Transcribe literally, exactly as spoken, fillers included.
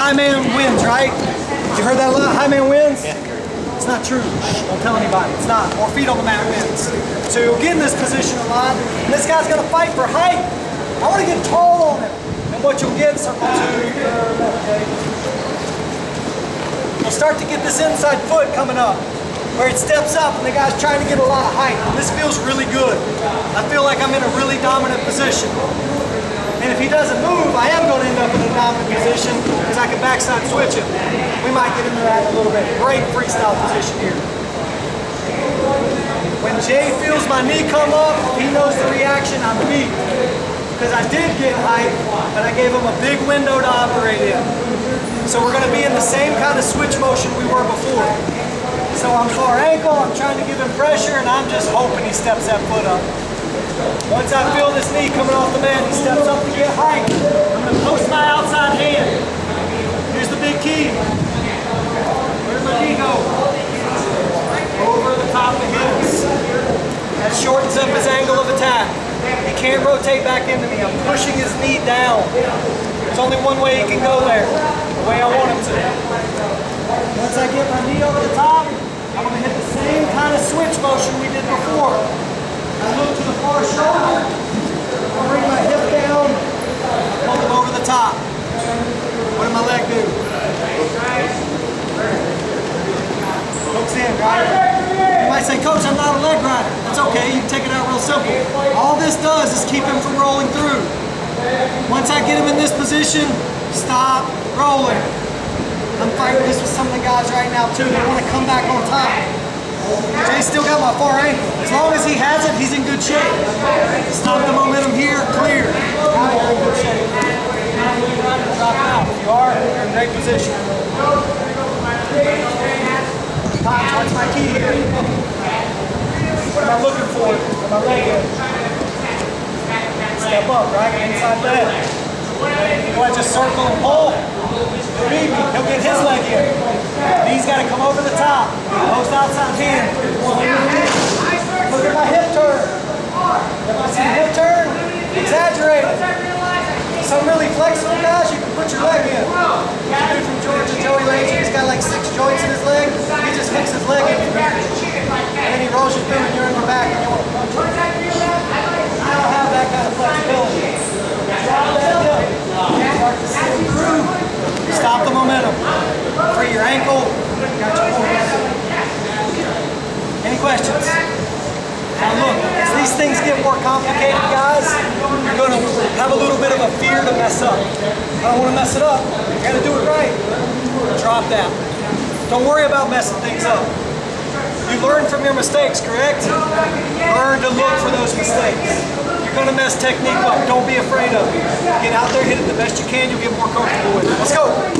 high man wins, right? You heard that a lot? High man wins? Yeah. It's not true. Shh, don't tell anybody. It's not. Or feet on the mat wins. So you'll get in this position a lot. And this guy's going to fight for height. I want to get tall on him. And what you'll get, circle two, you'll start to get this inside foot coming up, where it steps up and the guy's trying to get a lot of height. This feels really good. I feel like I'm in a really dominant position. And if he doesn't move, I am going to end up in a dominant position because I can backside switch him. We might get into that in a little bit. Great freestyle position here. When Jay feels my knee come up, he knows the reaction I'm weak. Because I did get height, but I gave him a big window to operate in. So we're going to be in the same kind of switch motion we were before. So I'm far ankle, I'm trying to give him pressure, and I'm just hoping he steps that foot up. Once I feel this knee coming off the mat, he steps up to get height. I'm going to post my outside hand. Here's the big key. Where'd my knee go? Over the top of hips. That shortens up his angle of attack. He can't rotate back into me. I'm pushing his knee down. There's only one way he can go there, the way I want him to. Once I get my knee over the top, I'm going to hit the same kind of switch motion we did before. I look to the far shoulder, I bring my hip down, pull them over the top. What did my leg do? Hooks in, right? You might say, Coach, I'm not a leg rider. That's okay, you can take it out real simple. All this does is keep him from rolling through. Once I get him in this position, stop rolling. I'm fighting this with some of the guys right now too. They want to come back on top. Jay's still got my far ankle. As long as he has it, he's in good shape. Stop the momentum here, clear. Now you're in good shape. Drop out. If you are, you're in great position. Pop, what's my key here? What am I looking for? Am I leg? Step up, right? Inside left. Do I just circle and pull? He'll beat me. He'll get his leg in. Knee's got to come over the top. Post outside hand. Look at my hip turn. If I see hip turn, exaggerate it. Some really flexible guys, you can put your leg in. The dude from Georgia, Tony Lacey, he's got like six joints in his leg. He just hooks his leg in. And then he rolls you through and you're in the back and you want to punch him. I don't have that kind of flexibility. Drop that hip. Start to slip through. Stop the momentum. Free your ankle. Got your points. Any questions? Now look, as these things get more complicated, guys, you're going to have a little bit of a fear to mess up. I don't want to mess it up. You got to do it right. Drop that. Don't worry about messing things up. You learn from your mistakes, correct? Learn to look for those mistakes. You're going to mess technique up. Don't be afraid of it. Get out there, hit it the best you can. You'll get more comfortable with it. Let's go.